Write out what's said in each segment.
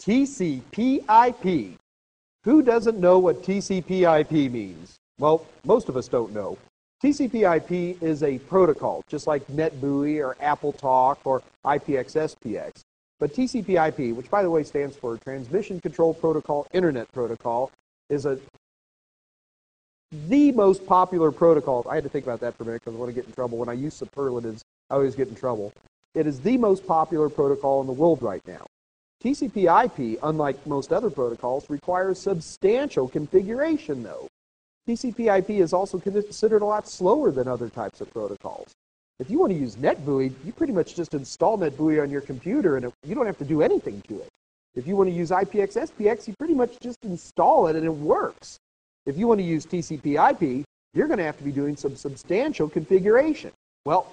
TCP/IP. Who doesn't know what TCP/IP means? Well, most of us don't know. TCP/IP is a protocol, just like NetBEUI or AppleTalk or IPX-SPX. But TCP/IP, which by the way stands for Transmission Control Protocol, Internet Protocol, is the most popular protocol. I had to think about that for a minute because I want to get in trouble. When I use superlatives, I always get in trouble. It is the most popular protocol in the world right now. TCP/IP, unlike most other protocols, requires substantial configuration, though. TCP/IP is also considered a lot slower than other types of protocols. If you want to use NetBEUI, you pretty much just install NetBEUI on your computer, and you don't have to do anything to it. If you want to use IPX-SPX, you pretty much just install it, and it works. If you want to use TCP/IP, you're going to have to be doing some substantial configuration. Well,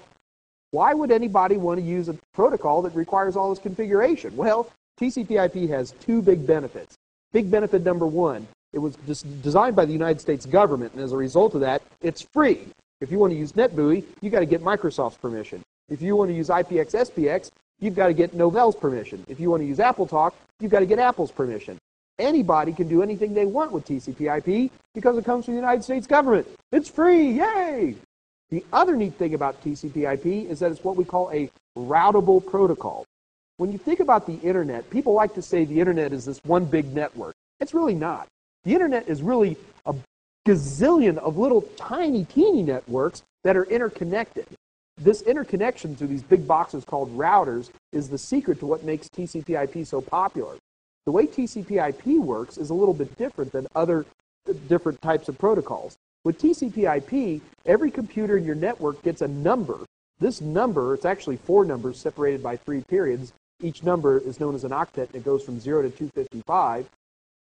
why would anybody want to use a protocol that requires all this configuration? Well, TCP/IP has two big benefits. Big benefit number one, it was designed by the United States government, and as a result of that, it's free. If you want to use NetBEUI, you've got to get Microsoft's permission. If you want to use IPX-SPX, you've got to get Novell's permission. If you want to use AppleTalk, you've got to get Apple's permission. Anybody can do anything they want with TCP/IP because it comes from the United States government. It's free, yay! The other neat thing about TCP/IP is that it's what we call a routable protocol. When you think about the internet, people like to say the internet is this one big network. It's really not. The internet is really a gazillion of little tiny, teeny networks that are interconnected. This interconnection through these big boxes called routers is the secret to what makes TCP/IP so popular. The way TCP/IP works is a little bit different than other different types of protocols. With TCP/IP, every computer in your network gets a number. This number, it's actually four numbers separated by three periods. Each number is known as an octet, and it goes from 0 to 255.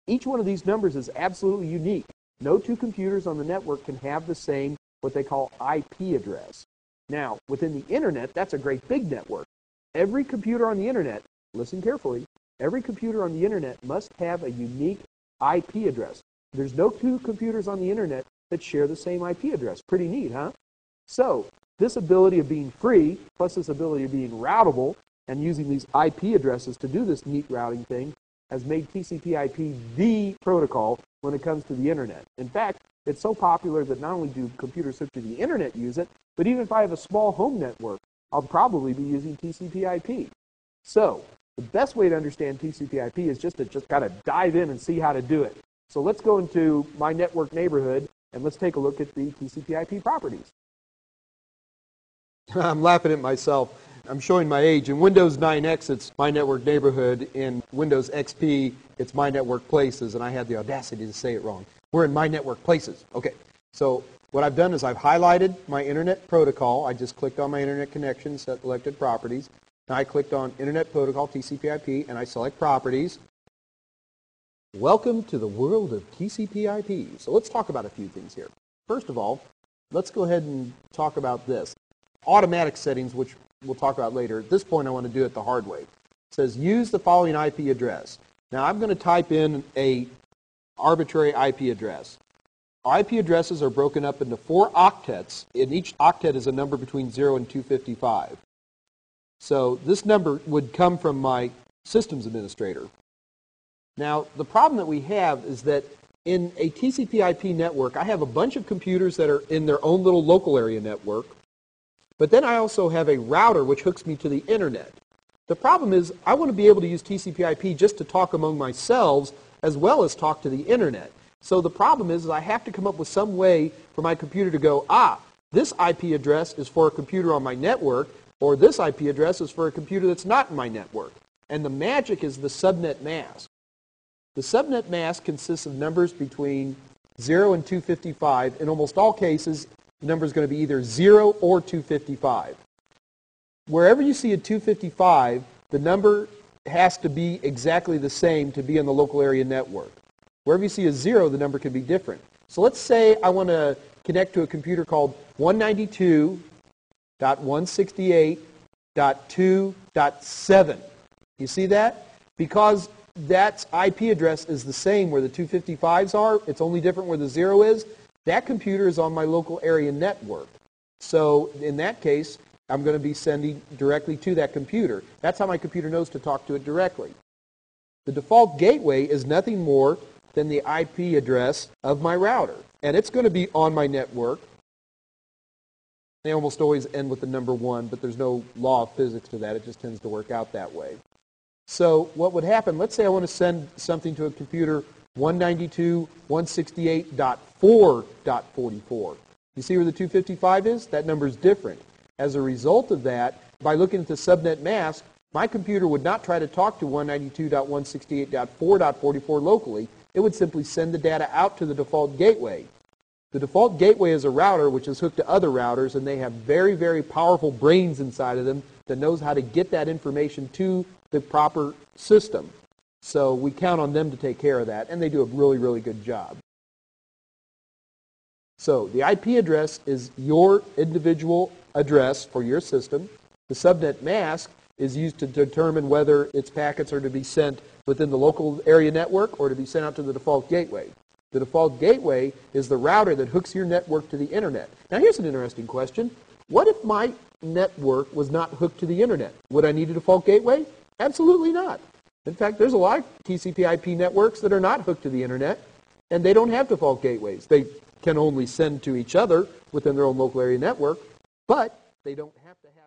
Each one of these numbers is absolutely unique. No two computers on the network can have the same, what they call, IP address. Now, within the internet, that's a great big network. Every computer on the internet, listen carefully, every computer on the internet must have a unique IP address. There's no two computers on the internet that share the same IP address. Pretty neat, huh? So, this ability of being free, plus this ability of being routable, and using these IP addresses to do this neat routing thing, has made TCP/IP the protocol when it comes to the internet. In fact, it's so popular that not only do computers hooked to the internet use it, but even if I have a small home network, I'll probably be using TCP/IP. So, the best way to understand TCP/IP is just to kind of dive in and see how to do it. So let's go into my network neighborhood, and let's take a look at the TCP/IP properties. I'm laughing at myself. I'm showing my age. In Windows 9X, it's My Network Neighborhood. In Windows XP, it's My Network Places, and I had the audacity to say it wrong. We're in My Network Places. Okay, so what I've done is I've highlighted my internet protocol. I just clicked on my internet connection, selected properties. Now I clicked on Internet Protocol, TCP/IP, and I select properties. Welcome to the world of TCP/IP. So let's talk about a few things here. First of all, let's go ahead and talk about this. Automatic settings, which we'll talk about later. At this point, I want to do it the hard way. It says, use the following IP address. Now, I'm going to type in an arbitrary IP address. IP addresses are broken up into four octets, and each octet is a number between 0 and 255. So this number would come from my systems administrator. Now, the problem that we have is that in a TCP/IP network, I have a bunch of computers that are in their own little local area network. But then I also have a router which hooks me to the internet. The problem is I want to be able to use TCP/IP just to talk among myself as well as talk to the internet. So the problem is I have to come up with some way for my computer to go, ah, this IP address is for a computer on my network, or this IP address is for a computer that's not in my network. And the magic is the subnet mask. The subnet mask consists of numbers between 0 and 255. In almost all cases, the number is going to be either 0 or 255. Wherever you see a 255, the number has to be exactly the same to be in the local area network. Wherever you see a 0, the number can be different. So let's say I want to connect to a computer called 192.168.2.7. You see that? Because that IP address is the same where the 255s are, it's only different where the 0 is. That computer is on my local area network. So in that case, I'm going to be sending directly to that computer. That's how my computer knows to talk to it directly. The default gateway is nothing more than the IP address of my router, and it's going to be on my network. They almost always end with the number 1, but there's no law of physics to that. It just tends to work out that way. So what would happen, let's say I want to send something to a computer 192.168.4.44. You see where the 255 is? That number is different. As a result of that, by looking at the subnet mask, my computer would not try to talk to 192.168.4.44 locally. It would simply send the data out to the default gateway. The default gateway is a router which is hooked to other routers, and they have very, very powerful brains inside of them that knows how to get that information to the proper system. So we count on them to take care of that, and they do a really, really good job. So the IP address is your individual address for your system. The subnet mask is used to determine whether its packets are to be sent within the local area network or to be sent out to the default gateway. The default gateway is the router that hooks your network to the internet. Now here's an interesting question. What if my network was not hooked to the internet? Would I need a default gateway? Absolutely not. In fact, there's a lot of TCP/IP networks that are not hooked to the internet, and they don't have default gateways. They can only send to each other within their own local area network, but they don't have to have